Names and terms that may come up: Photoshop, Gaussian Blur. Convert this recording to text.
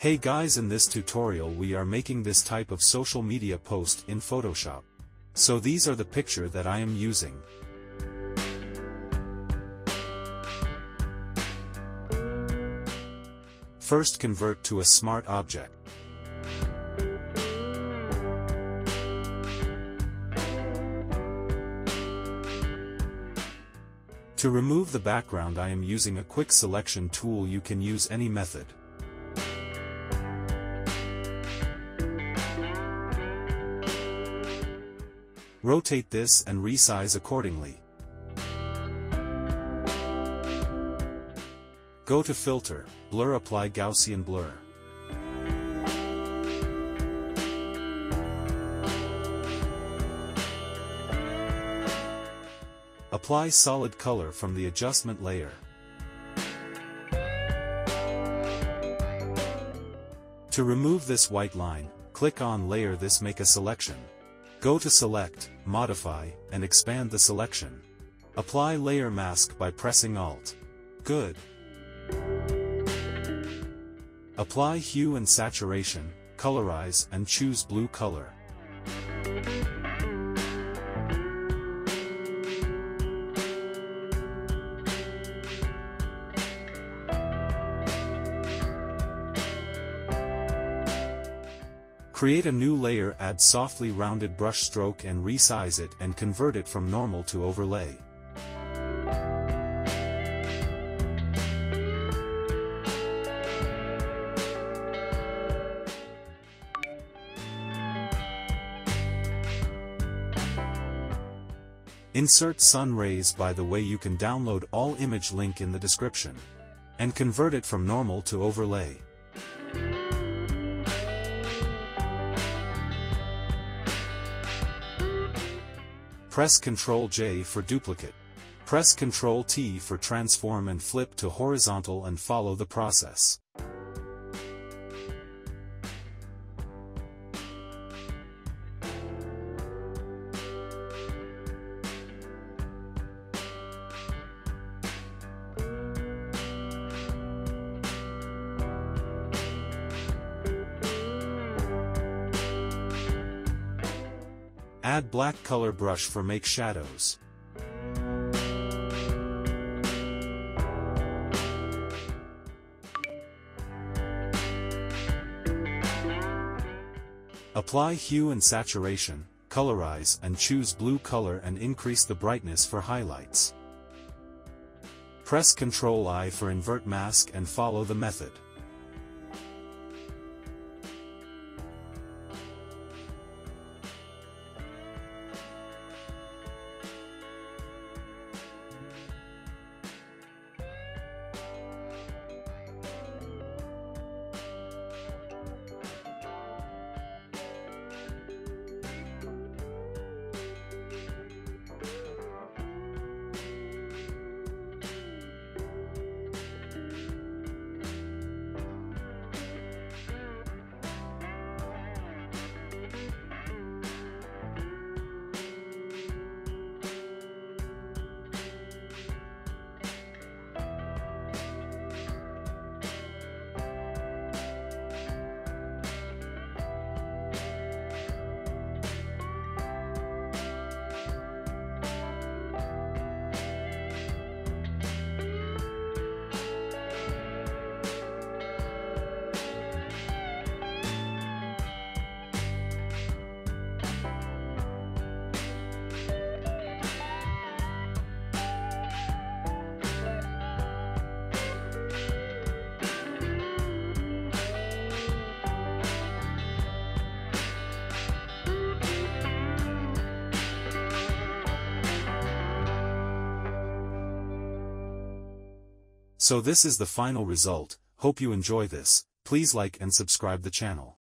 Hey guys, in this tutorial we are making this type of social media post in Photoshop. So these are the picture that I am using. First convert to a smart object. To remove the background I am using a quick selection tool, you can use any method. Rotate this and resize accordingly. Go to Filter, Blur, Apply Gaussian Blur. Apply solid color from the adjustment layer. To remove this white line, click on Layer. This make a selection. Go to Select, Modify, and expand the selection. Apply Layer Mask by pressing Alt. Good. Apply Hue and Saturation, Colorize, and choose blue color. Create a new layer, add softly rounded brush stroke and resize it and convert it from normal to overlay. Insert sun rays. By the way, you can download all image link in the description and convert it from normal to overlay. Press Ctrl J for duplicate. Press Ctrl T for transform and flip to horizontal and follow the process. Add black color brush for make shadows. Apply hue and saturation, colorize, and choose blue color and increase the brightness for highlights. Press Ctrl I for invert mask and follow the method. So this is the final result. Hope you enjoy this. Please like and subscribe the channel.